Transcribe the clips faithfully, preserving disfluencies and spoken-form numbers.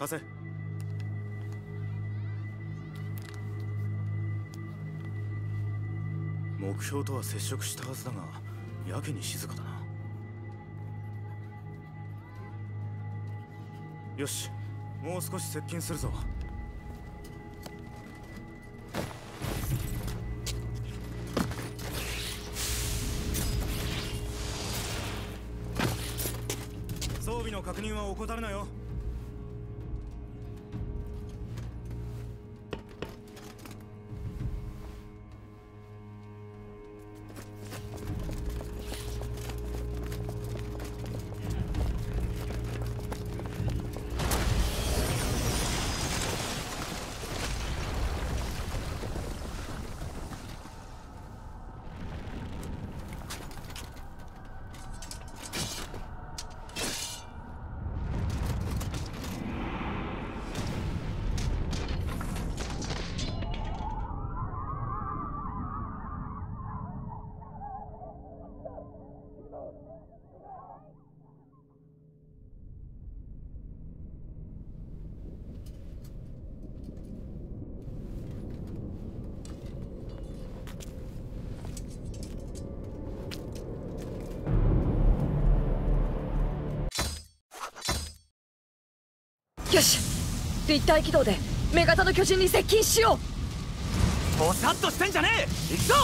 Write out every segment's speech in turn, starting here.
貸せ。目標とは接触したはずだが、やけに静かだな。よし、もう少し接近するぞ。装備の確認は怠るなよ。よし、立体軌道で女型の巨人に接近しよう。ぼさっとしてんじゃねえ、行くぞ。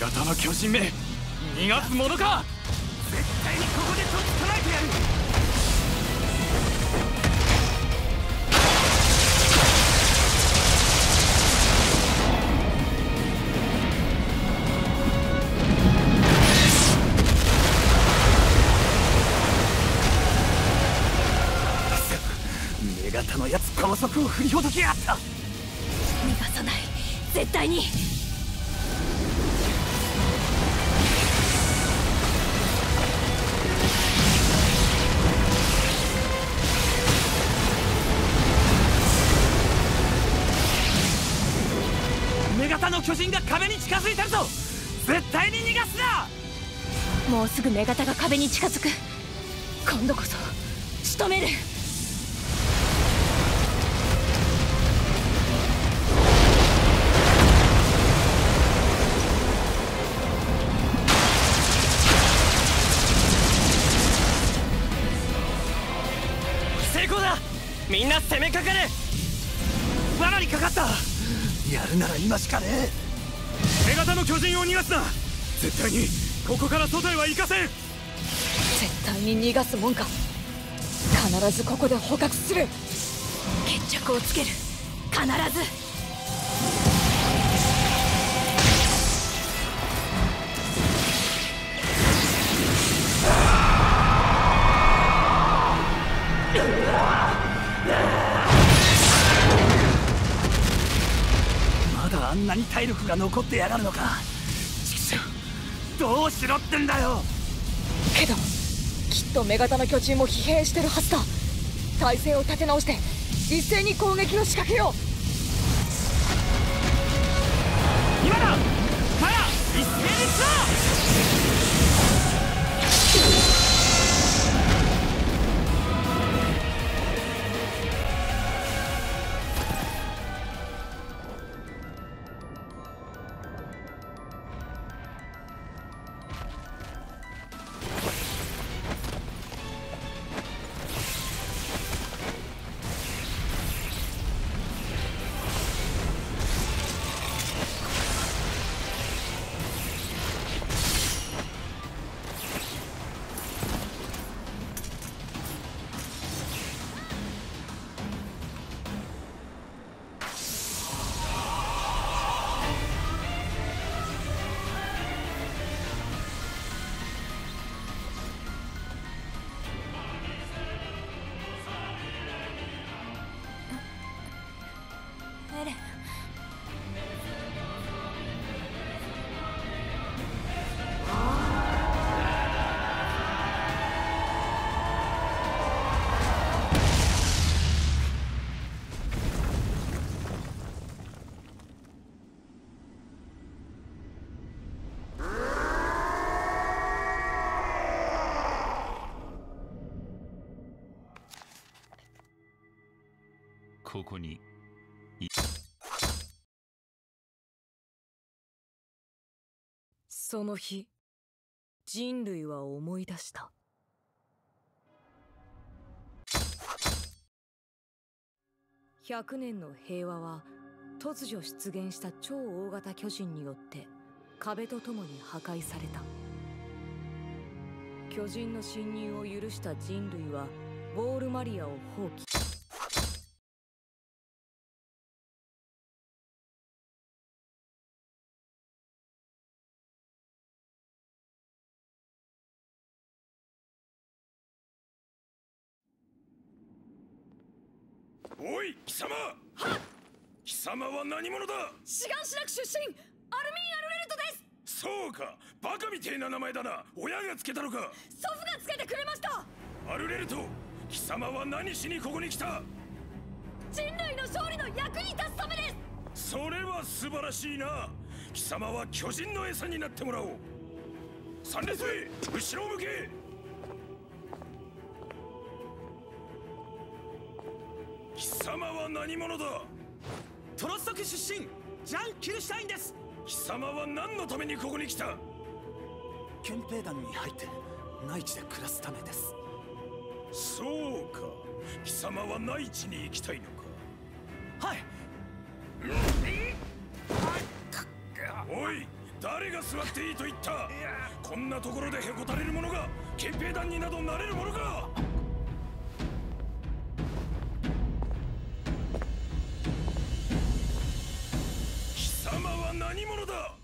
女型の巨人め、逃がすものか。絶対にここでとっ捕らえてやる。高速を振りほどきやった。逃がさない、絶対に。女型の巨人が壁に近づいてるぞ。絶対に逃がすな。もうすぐ女型が壁に近づく。今度こそ仕留める。みんな攻めかかれ。罠にかかった。やるなら今しかねえ。女型の巨人を逃がすな。絶対にここから外へは行かせん。絶対に逃がすもんか。必ずここで捕獲する。決着をつける。必ず。あんなに体力が残ってやがるのか。ちくしょう、どうしろってんだよ。けどきっと女型の巨人も疲弊してるはずだ。体勢を立て直して一斉に攻撃を仕掛けよう。今だ。カヤ、一斉にここにいその日、人類は思い出した。ひゃくねんの平和は突如出現した超大型巨人によって壁とともに破壊された。巨人の侵入を許した人類はボールマリアを放棄。おい、貴様！はっ！貴様は何者だ？シガンシナク出身、アルミン・アルレルトです。そうか、バカみてえな名前だな。親がつけたのか？祖父がつけてくれました。アルレルト、貴様は何しにここに来た？人類の勝利の役に立つためです。それは素晴らしいな。貴様は巨人の餌になってもらおう。三列目、後ろを向け。貴様は何者だ？トロストク出身、ジャン・キルシュタインです。貴様は何のためにここに来た？憲兵団に入って内地で暮らすためです。そうか、貴様は内地に行きたいのか？はい。おい、誰が座っていいと言った？こんなところでへこたれるものが憲兵団になどなれるものか？何者だ？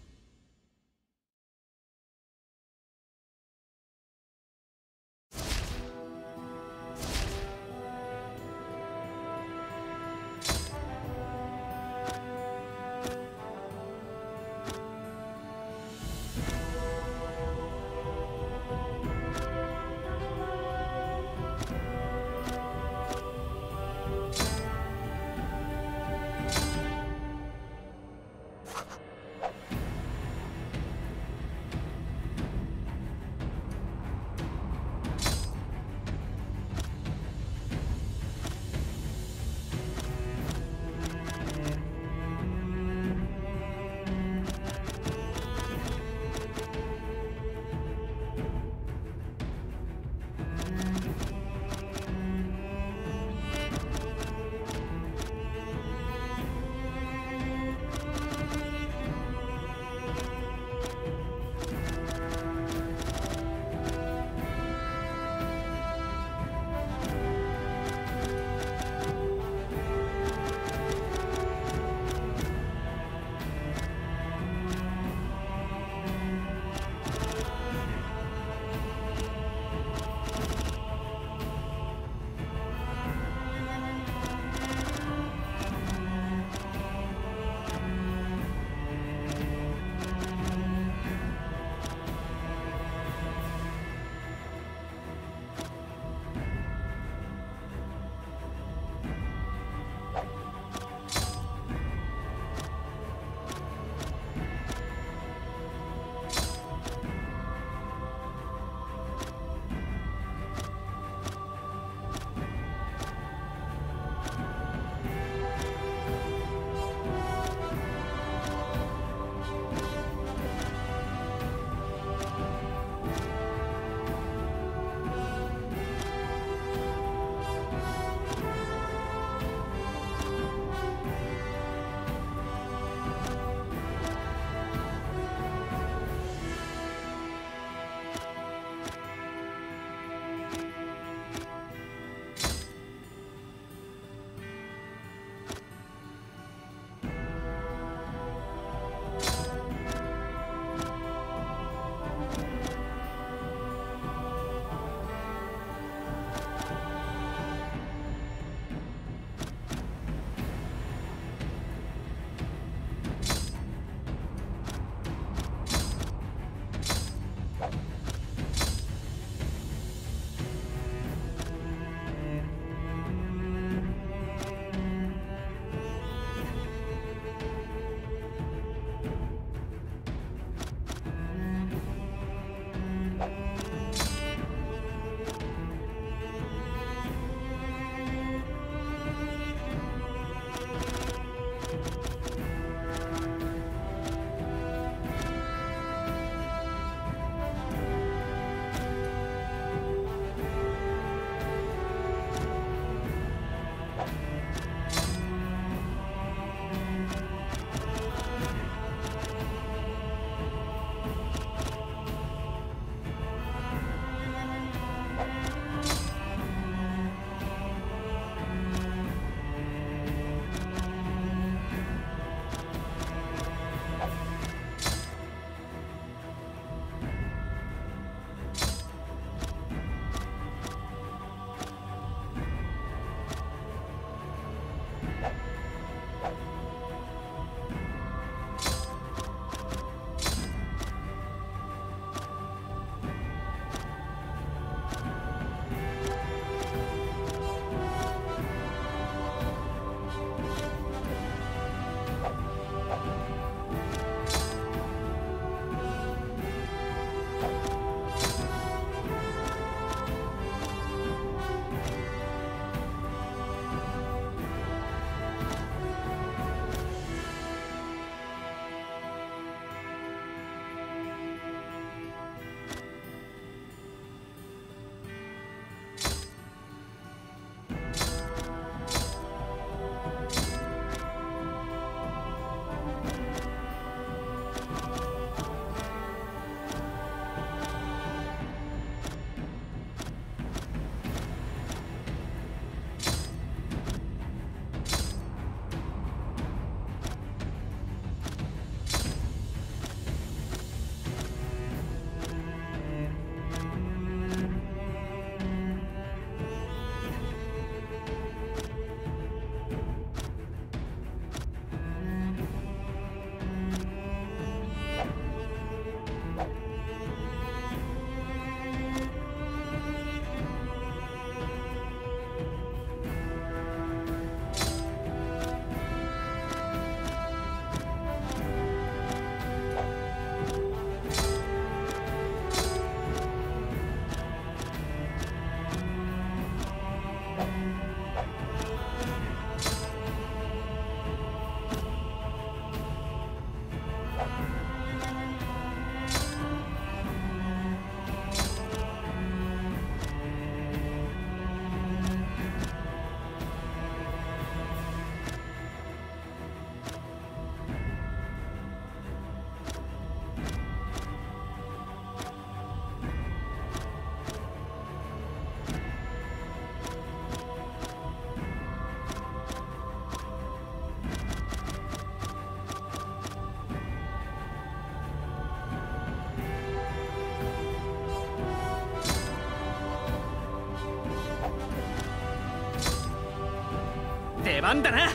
出番だな。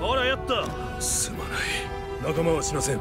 ほらやった。すまない、仲間はしません。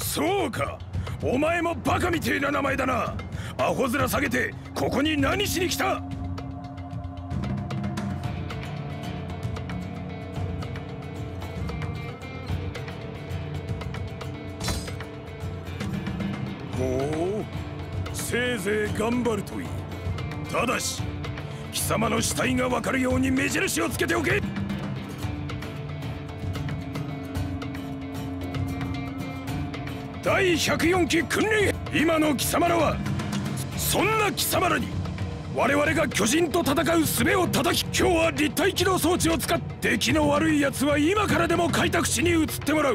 そうか、お前もバカみてえな名前だな。アホ面下げてここに何しに来た。ほう、せいぜい頑張るといい。ただし貴様の死体が分かるように目印をつけておけ。だいひゃくよんき訓練。今の貴様らはそんな貴様らに我々が巨人と戦う術を叩き、今日は立体機動装置を使って、出来の悪いやつは今からでも開拓地に移ってもらう。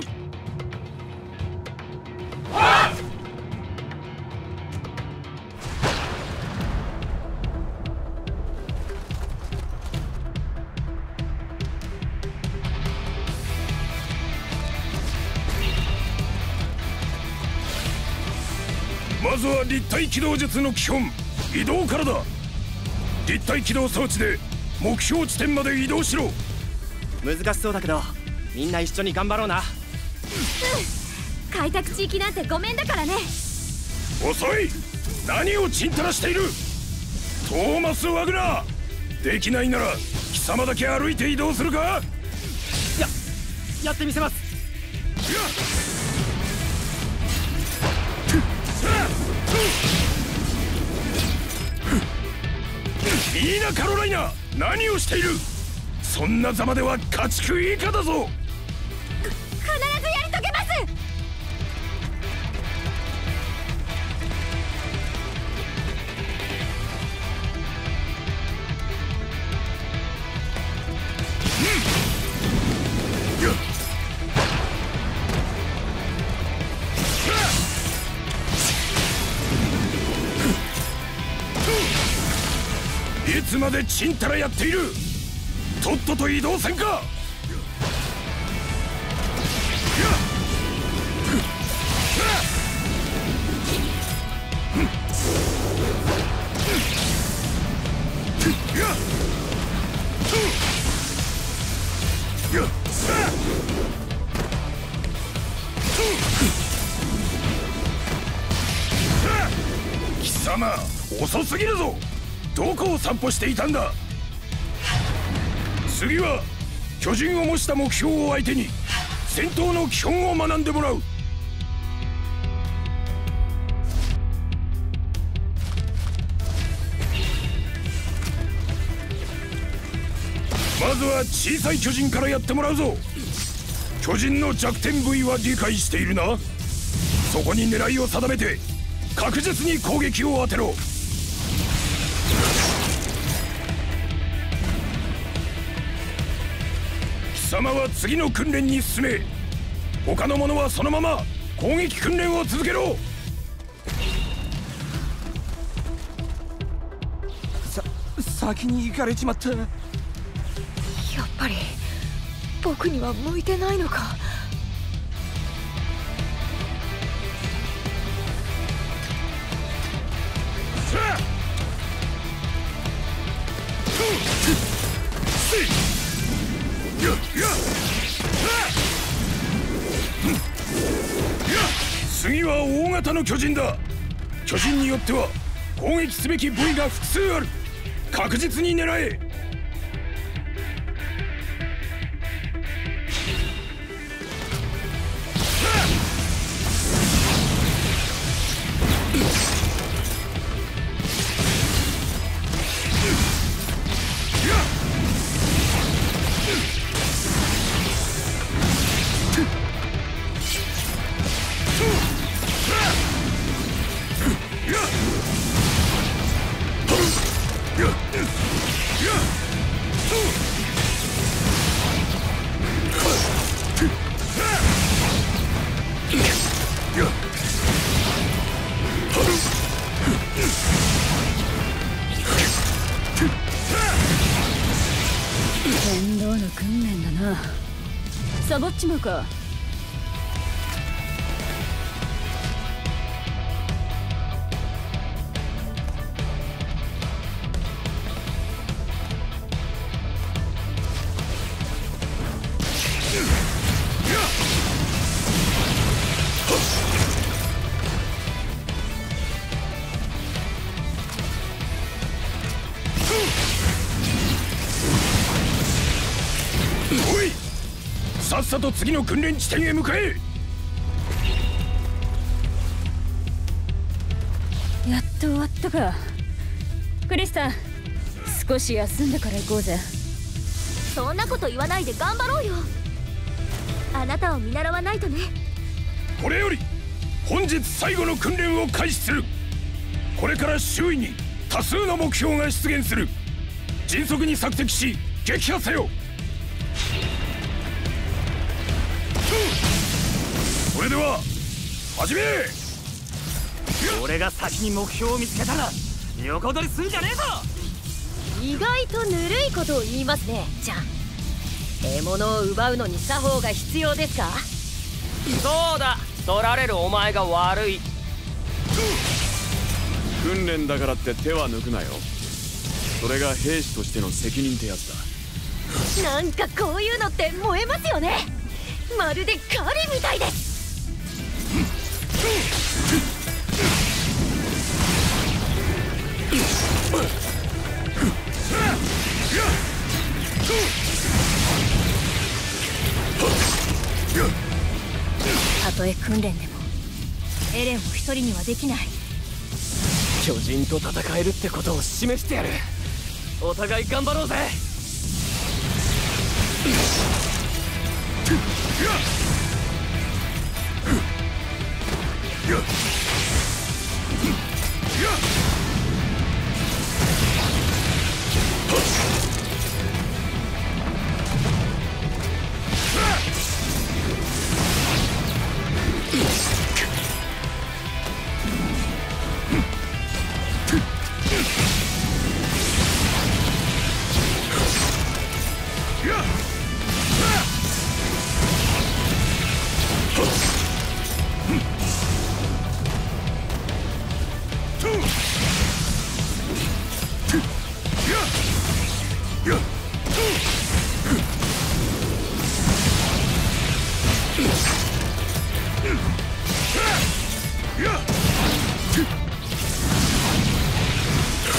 まずは立体機動術の基本、移動からだ。立体機動装置で目標地点まで移動しろ。難しそうだけどみんな一緒に頑張ろうな。うん、開拓地域なんてごめんだからね。遅い、何をちんたらしている。トーマス・ワグナー、できないなら貴様だけ歩いて移動するか。ややってみせます。いいなカロライナ、何をしている。そんなざまでは家畜以下だぞ。必ずやり遂げます。いつまでちんたらやっている。とっとと移動せんか。貴様遅すぎるぞ。どこを散歩していたんだ。次は巨人を模した目標を相手に戦闘の基本を学んでもらう。まずは小さい巨人からやってもらうぞ。巨人の弱点部位は理解しているな。そこに狙いを定めて確実に攻撃を当てろ。貴様は次の訓練に進め。他の者はそのまま攻撃訓練を続けろ。さ先に行かれちまった。やっぱり僕には向いてないのか。次は大型の巨人だ。巨人によっては攻撃すべき部位が複数ある。確実に狙え。訓練だな。サボっちまうか。さっさと次の訓練地点へ向かえ。やっと終わったか。クリスタ、少し休んでから行こうぜ。そんなこと言わないで頑張ろうよ。あなたを見習わないとね。これより本日最後の訓練を開始する。これから周囲に多数の目標が出現する。迅速に索敵し撃破せよ。それでは始め。俺が先に目標を見つけたら横取りすんじゃねえぞ。意外とぬるいことを言いますね。じゃん獲物を奪うのに作法が必要ですか。そうだ、取られるお前が悪い。訓練だからって手は抜くなよ。それが兵士としての責任ってやつだ。なんかこういうのって燃えますよね。まるで狩りみたいです。たとえ訓練でもエレンを一人にはできない。巨人と戦えるってことを示してやる。お互い頑張ろうぜ。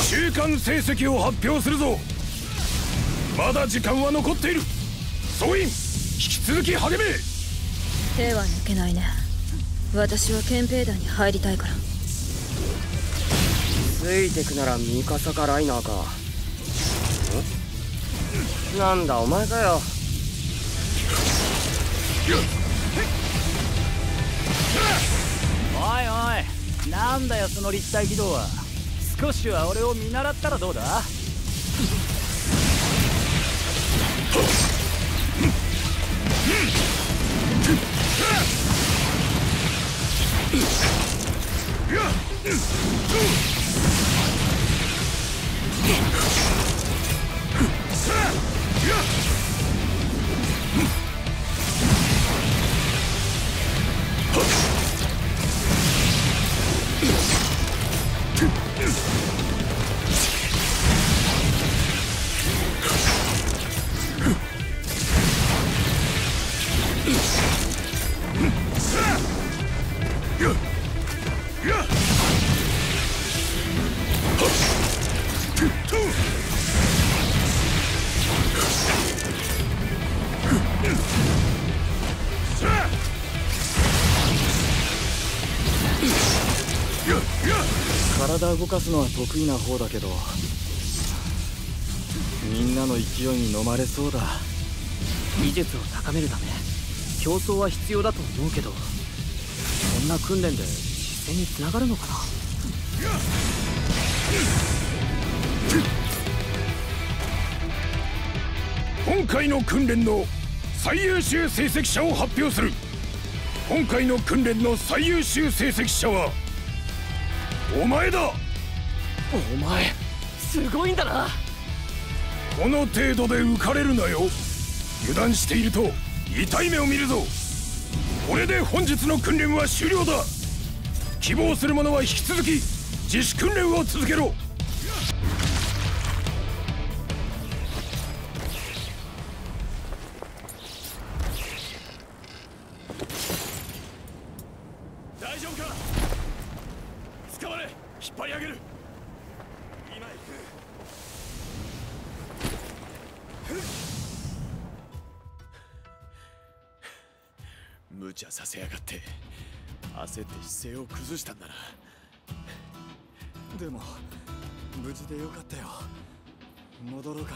週間成績を発表するぞ。まだ時間は残っている。総員、引き続き励め。手は抜けないね。私は憲兵団に入りたいから。ついてくならミカサかライナーか。ん？なんだお前かよ。よっおいおい、なんだよその立体軌道は。少しは俺を見習ったらどうだ。体動かすのは得意な方だけど、みんなの勢いに飲まれそうだ。技術を高めるため競争は必要だと思うけど、こんな訓練で実戦につながるのかな。今回の訓練の最優秀成績者を発表する。今回の訓練の最優秀成績者はお前だ。お前すごいんだな。この程度で浮かれるなよ。油断していると痛い目を見るぞ。これで本日の訓練は終了だ。希望する者は引き続き自主訓練を続けろ。大丈夫か。捕まれ、引っ張り上げる。今行く。無茶させやがって焦って姿勢を崩したんだな。でも無事でよかったよ。戻ろうか。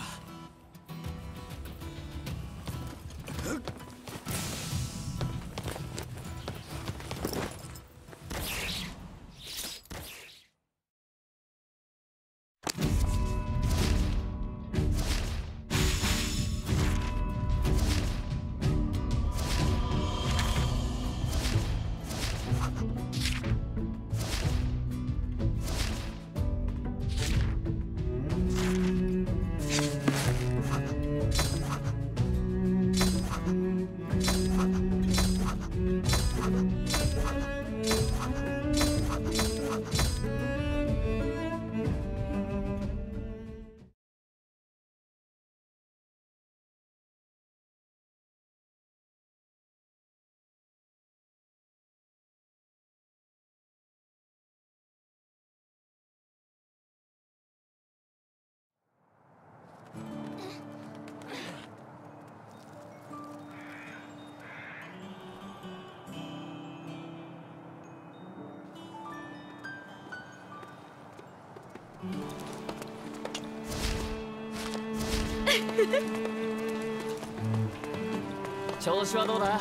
調子はどうだ？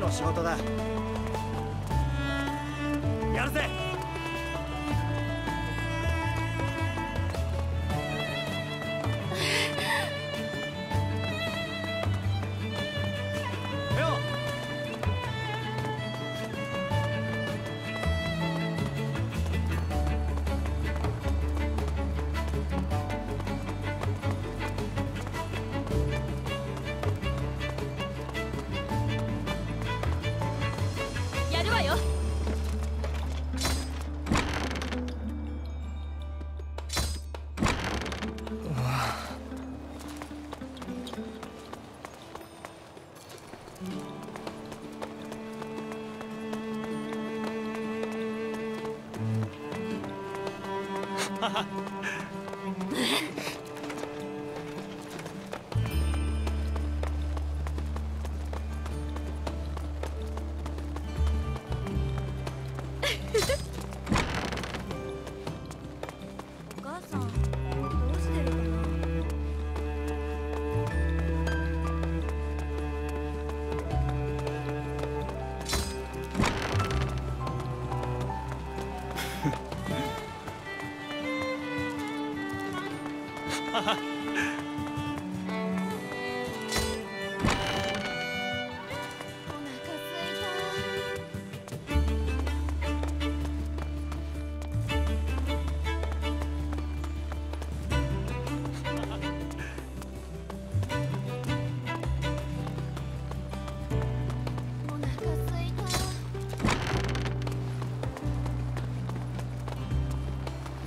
の仕事だ。やるぜ。よ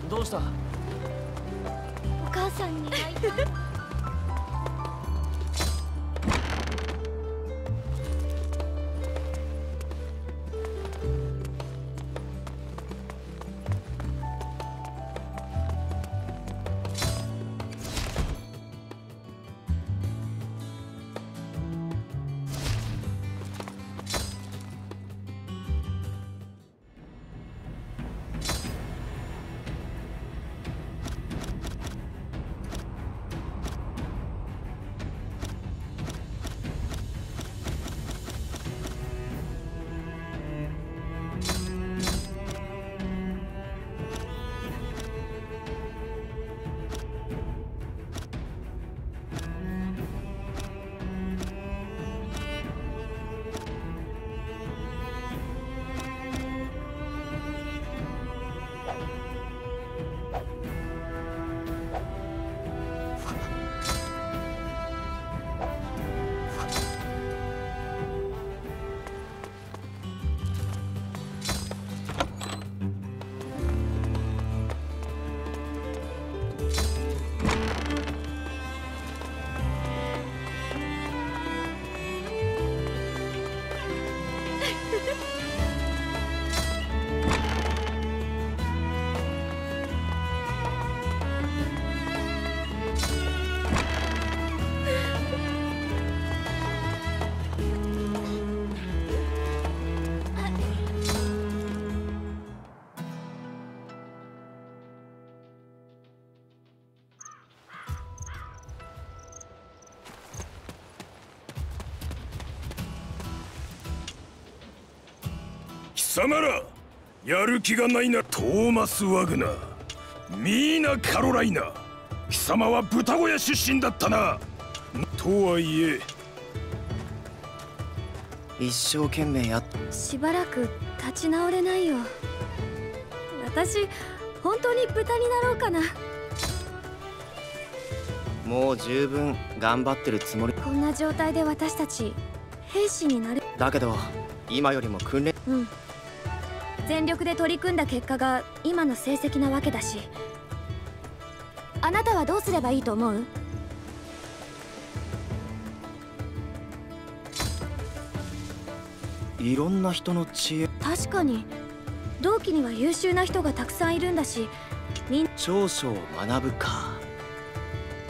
どうした？お母さんに会いたい。貴様ら、やる気がないな。トーマス・ワグナー、ミーナ・カロライナ、貴様は豚小屋出身だったな。とはいえ一生懸命やっしばらく立ち直れないよ。私本当に豚になろうかな。もう十分頑張ってるつもり。こんな状態で私たち兵士になる。だけど今よりも訓練、うん、全力で取り組んだ結果が今の成績なわけだし、あなたはどうすればいいと思う？いろんな人の知恵。確かに同期には優秀な人がたくさんいるんだし、みん長所を学ぶか。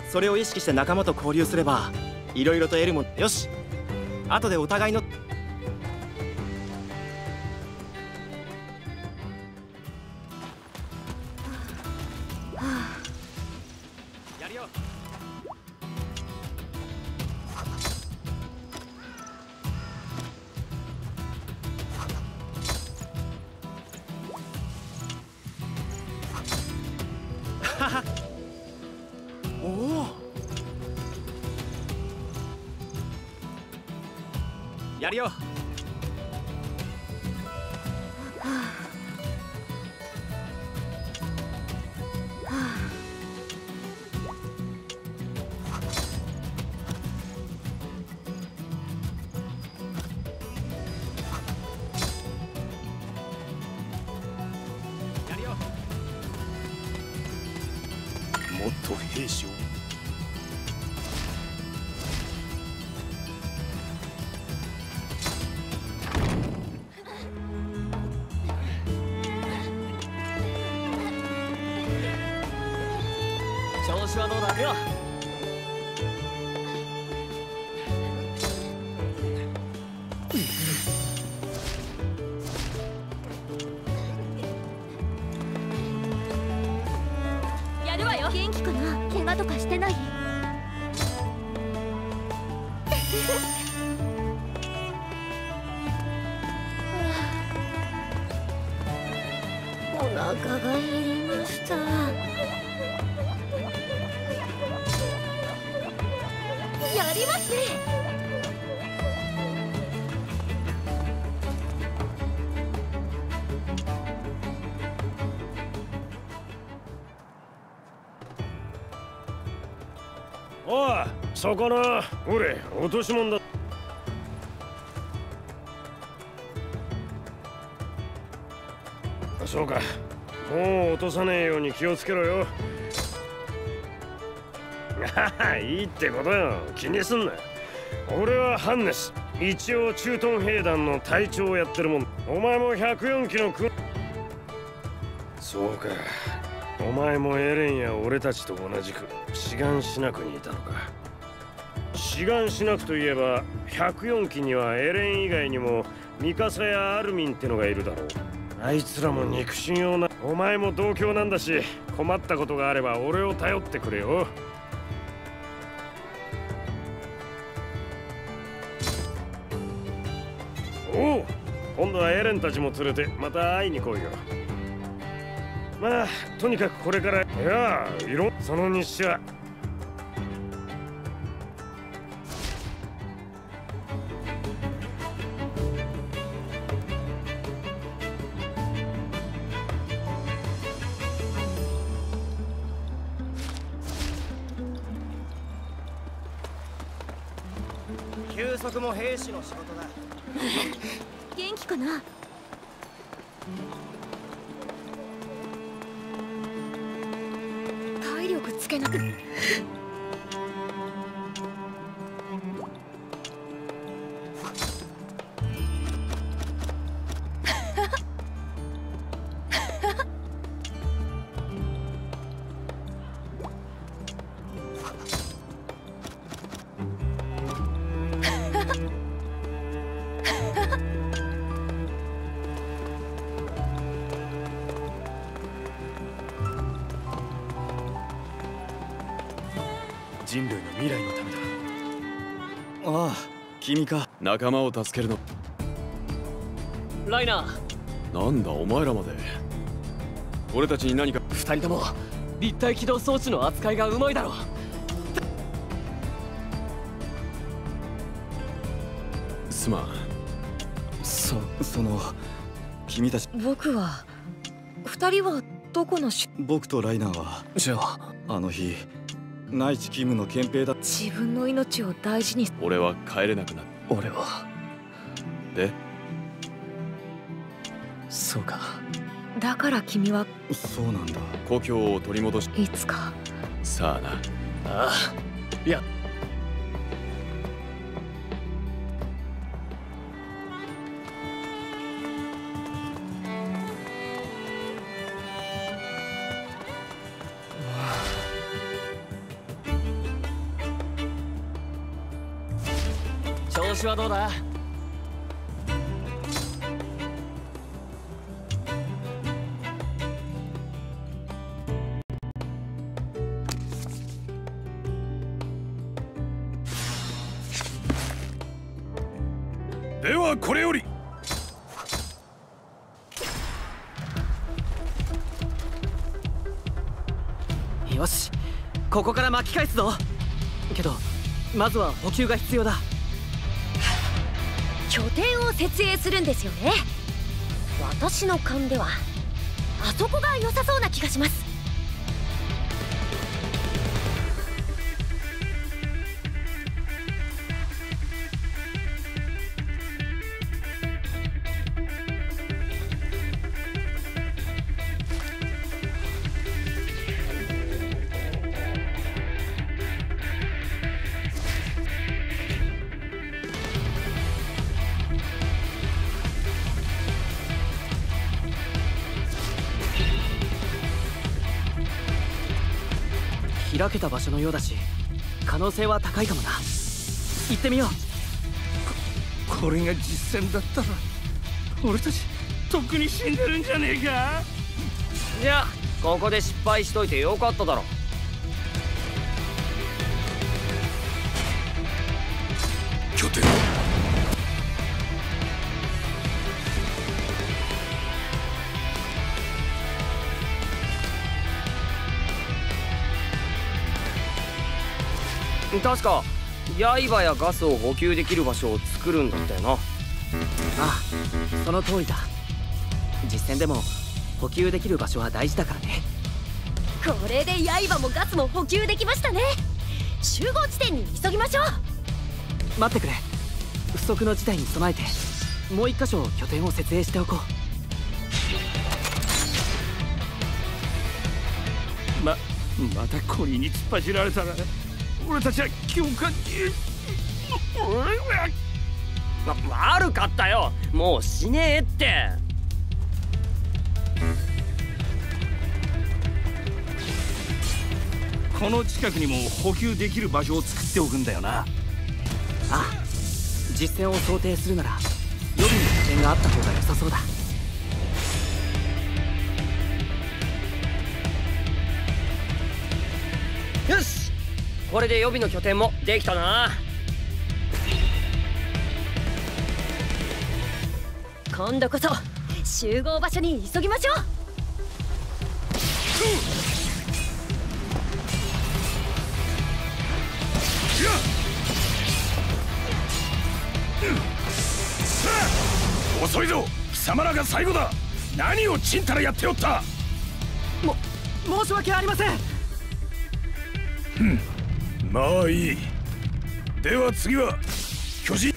それを意識して仲間と交流すればいろいろと得るもん。よし、後でお互いのやるよ。もっと兵士を。子はどうだよ。やるわよ。元気かな？怪我とかしてない？お腹が減りました。やりますね。おい、魚、ほれ、落とし物だ。そうか、もう落とさねえように気をつけろよ。いいってことよ、気にすんな。俺はハンネス、一応駐屯兵団の隊長をやってるもん。お前もひゃくよんきのく。そうか、お前もエレンや俺たちと同じくシガンシナクにいたのか。シガンシナクといえばひゃくよんきにはエレン以外にもミカサやアルミンってのがいるだろう。あいつらも肉親をな。お前も同郷なんだし、困ったことがあれば俺を頼ってくれよ。おう、今度はエレンたちも連れてまた会いに来いよ。まあとにかくこれからいやいろその日誌は休息も兵士の仕事だ。元気かな？体力つけなく人類の未来のためだ。ああ、君か。仲間を助けるの。ライナー。なんだお前らまで。俺たちに何か。二人とも立体起動装置の扱いがうまいだろう。すまん。そその君たち。僕は二人はどこのし。僕とライナーは。じゃああの日。内地勤務の憲兵だ。自分の命を大事に。俺は帰れなくなる。俺はでそうか。だから君はそうなんだ。故郷を取り戻しいつか。さあな。ああいや調子はどうだ？ではこれより。よし、ここから巻き返すぞ。けどまずは補給が必要だ。拠点を設営するんですよね。私の勘ではあそこが良さそうな気がします。開けた場所のようだし、可能性は高いかもな。行ってみよう。 こ, これが実戦だったら俺たちとっくに死んでるんじゃねえか。じゃあここで失敗しといてよかっただろ。拠点確か刃やガスを補給できる場所を作るんだったよな。ああ、その通りだ。実戦でも補給できる場所は大事だからね。これで刃もガスも補給できましたね。集合地点に急ぎましょう。待ってくれ。不測の事態に備えてもう一箇所拠点を設営しておこう。ままたコリに突っ走られたら俺たちは教官に悪かったよ。もう死ねえって。この近くにも補給できる場所を作っておくんだよな。ああ、実戦を想定するなら予備の拠点があった方が良さそうだ。よし、これで予備の拠点もできたな。今度こそ集合場所に急ぎましょう。遅いぞ、貴様らが最後だ。何をちんたらやっておった。も申し訳ありません。ふん、まあいい。では次は巨人。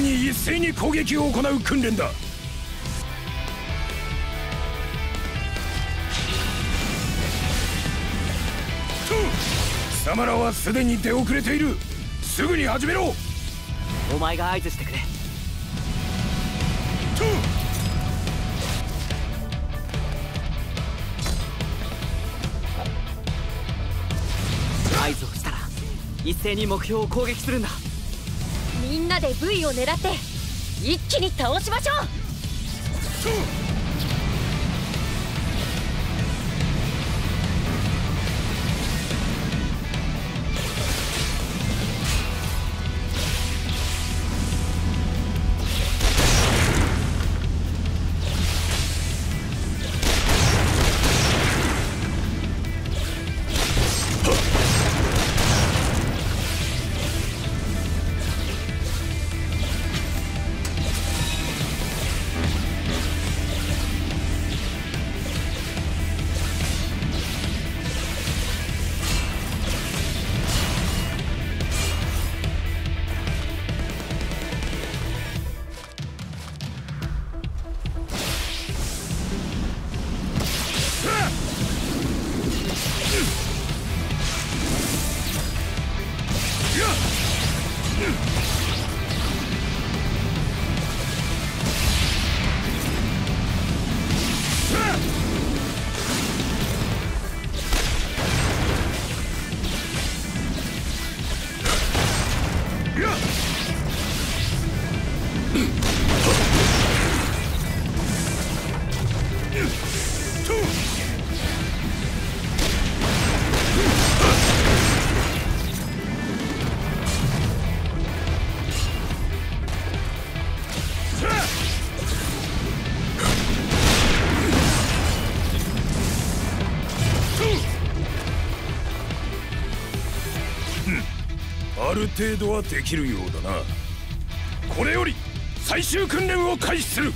一斉に攻撃を行う訓練だ。貴様らはすでに出遅れている。すぐに始めろ。お前が合図してくれ。合図をしたら一斉に目標を攻撃するんだ。みんなで ブイ を狙って一気に倒しましょう。ある程度はできるようだな。これより最終訓練を開始する。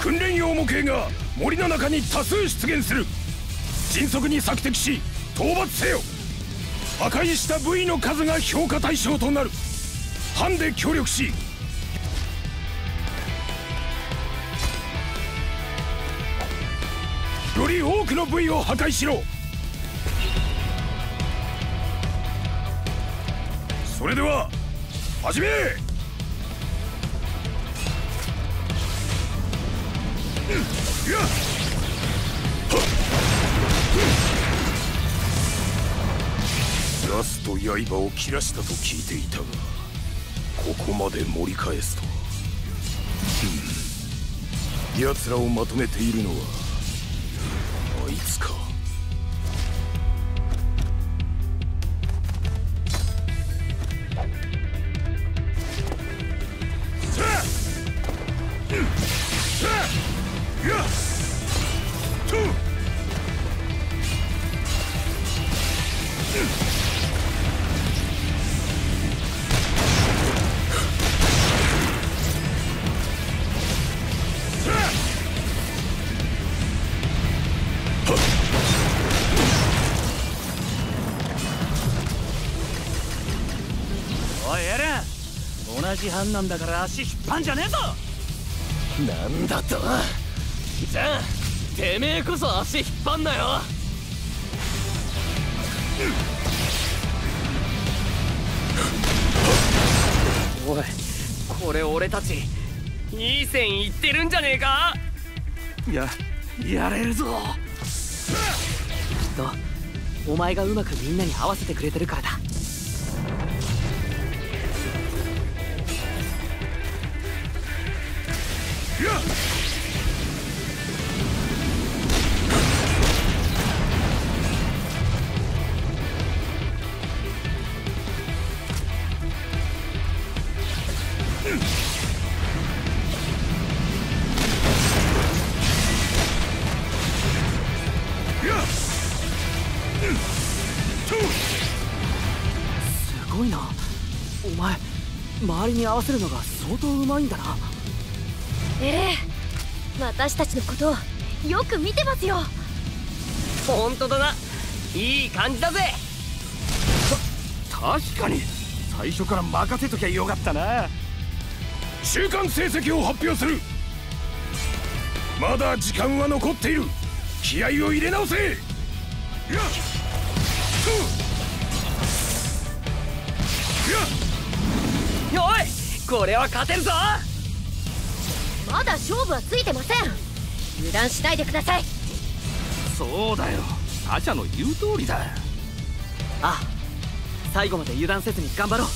訓練用模型が森の中に多数出現する。迅速に索敵し討伐せよ。破壊した部位の数が評価対象となる。班で協力しより多くの部位を破壊しろ。それでは始め。ラスト刃を切らしたと聞いていたが、ここまで盛り返すとは。奴らをまとめているのはあいつか。同じ班なんだから足引っ張んじゃねえぞ。なんだと？じゃあてめえこそ足引っ張んなよ。おい、これ俺たちいい線いってるんじゃねえか。ややれるぞ。きっとお前がうまくみんなに合わせてくれてるからだ。すごいな。お前周りに合わせるのが相当うまいんだな。ええ、私たちのことをよく見てますよ。本当だな、いい感じだぜ。た確かに最初から任せときゃよかったな。週間成績を発表する。まだ時間は残っている。気合を入れ直せ。よい、これは勝てるぞ。まだ勝負はついてません。油断しないでください。そうだよ、他者の言う通りだ。ああ、最後まで油断せずに頑張ろう。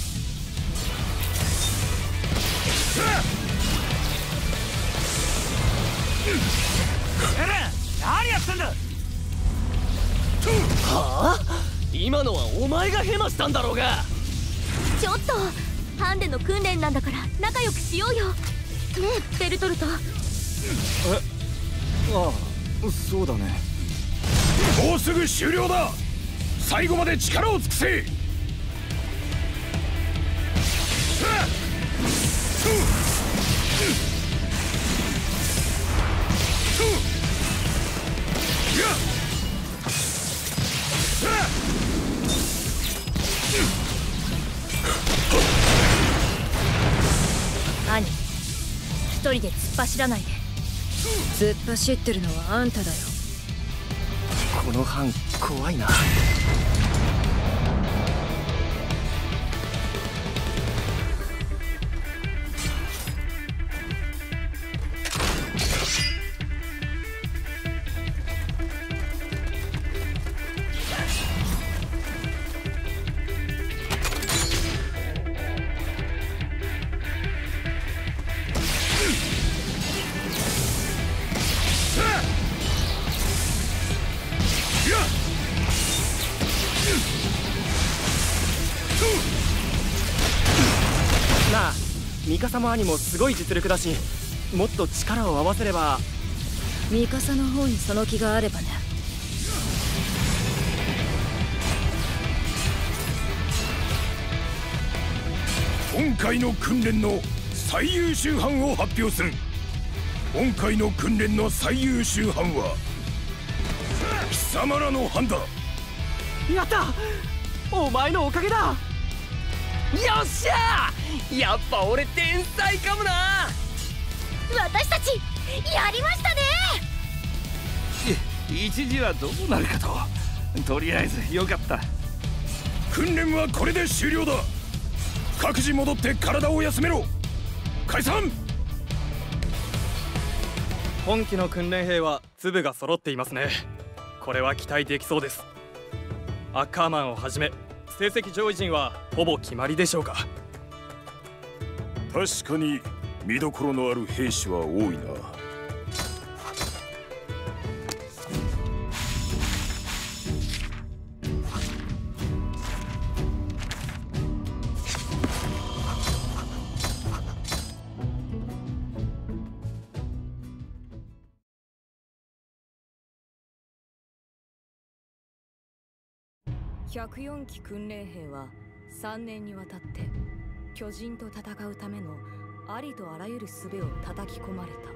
エレン、何やってんだ。はあ、今のはお前がヘマしたんだろうが。ちょっとハンデの訓練なんだから仲良くしようよね、ベルトルト。え、ああ、そうだね。もうすぐ終了だ。最後まで力を尽くせ。兄、一人で突っ走らないで。突っ走ってるのはあんただよ。この班怖いな。ミカサも兄もすごい実力だし、もっと力を合わせれば。ミカサの方にその気があればね。今回の訓練の最優秀班を発表する。今回の訓練の最優秀班は貴様らの班だ。やった、お前のおかげだ。よっしゃー、やっぱ俺天才かもな。私たちやりましたね。一時はどうなるかと、とりあえずよかった。訓練はこれで終了だ。各自戻って体を休めろ。解散。今期の訓練兵は粒が揃っていますね。これは期待できそうです。アッカーマンをはじめ成績上位陣はほぼ決まりでしょうか。確かに見どころのある兵士は多いな。ひゃくよんき訓練兵はさんねんにわたって巨人と戦うためのありとあらゆる術を叩き込まれた。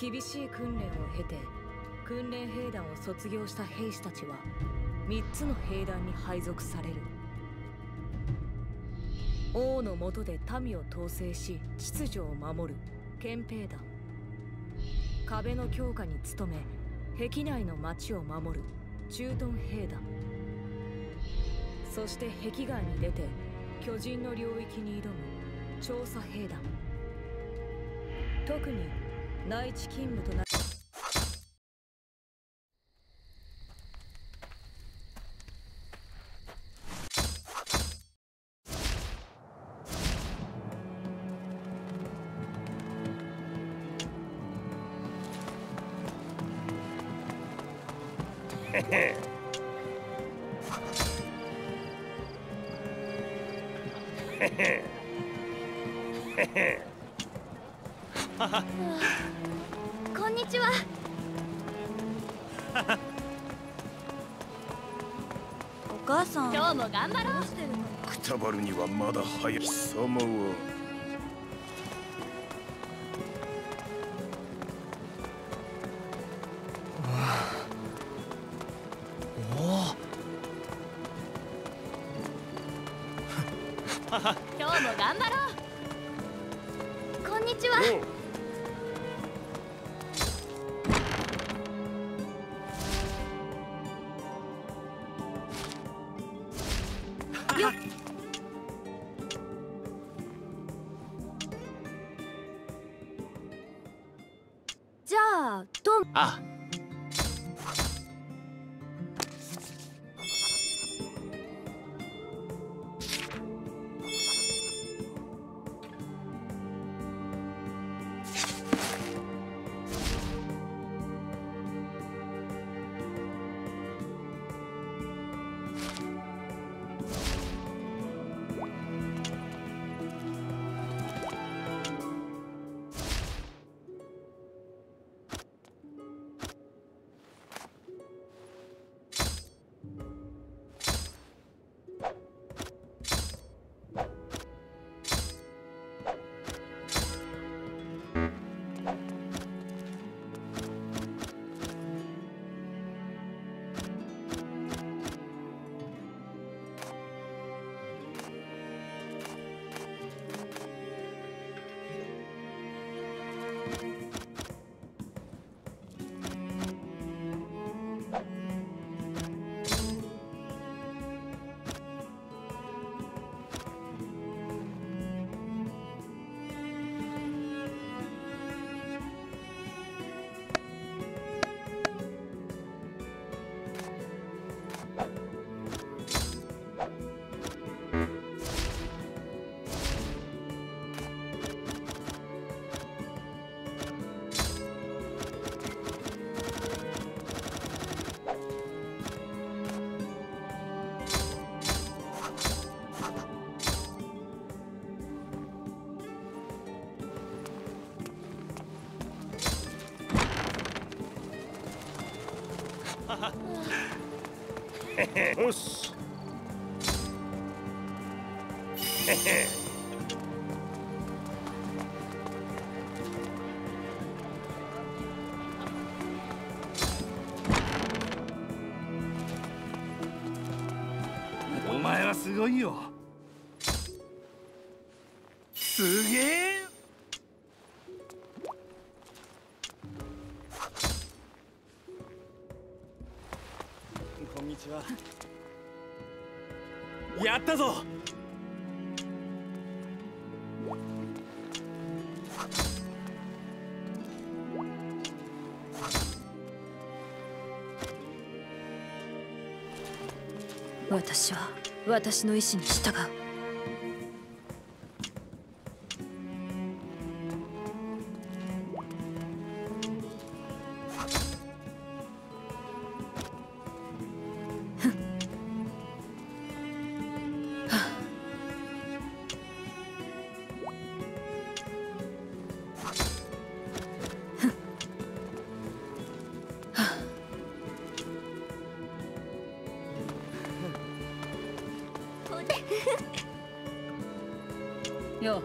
厳しい訓練を経て訓練兵団を卒業した兵士たちはみっつの兵団に配属される。王の下で民を統制し秩序を守る憲兵団、壁の強化に努め壁内の町を守る駐屯兵団、そして壁外に出て巨人の領域に挑む調査兵団。特に内地勤務となる。こんにちは。お母さん、今日も頑張ろう。くたばるにはまだ早い。貴様は今日も頑張ろう。こんにちは。よっ。じゃあどん。ああ。よし。お前はすごいよ。すげえ。こんにちは。やったぞ。私は私の意志に従う。よう。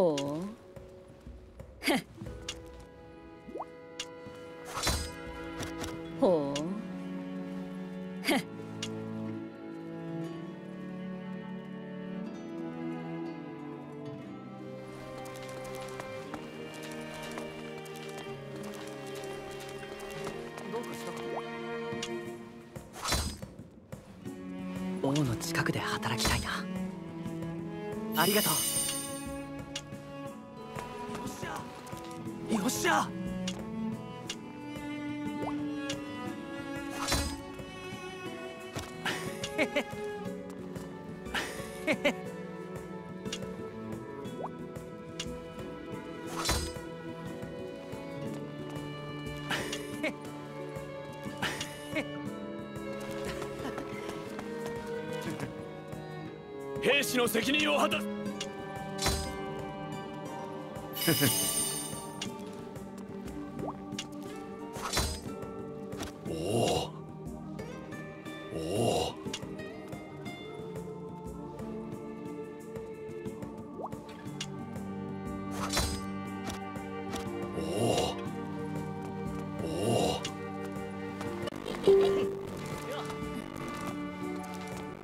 ほう。王の近くで働きたいな。ありがとう。よっしゃ。兵士の責任を果たす。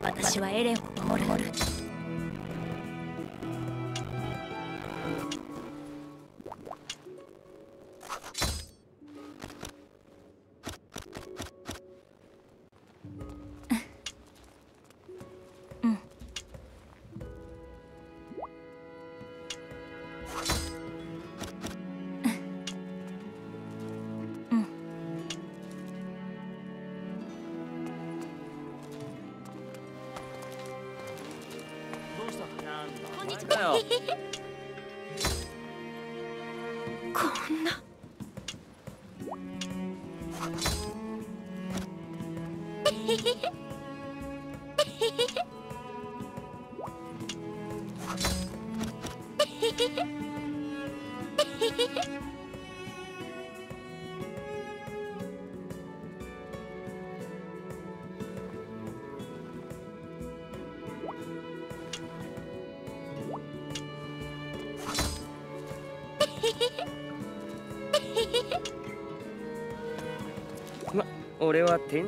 私はエレンを守る。うん。こんな。ま、俺は天。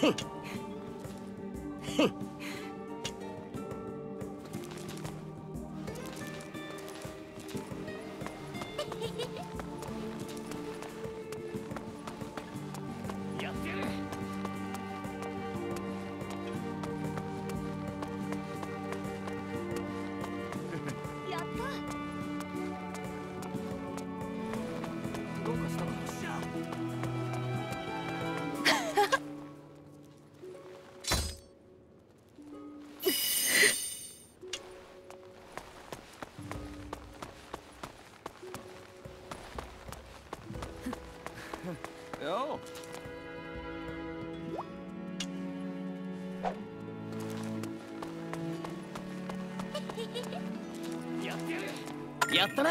ふんふん。やってやる。やったな。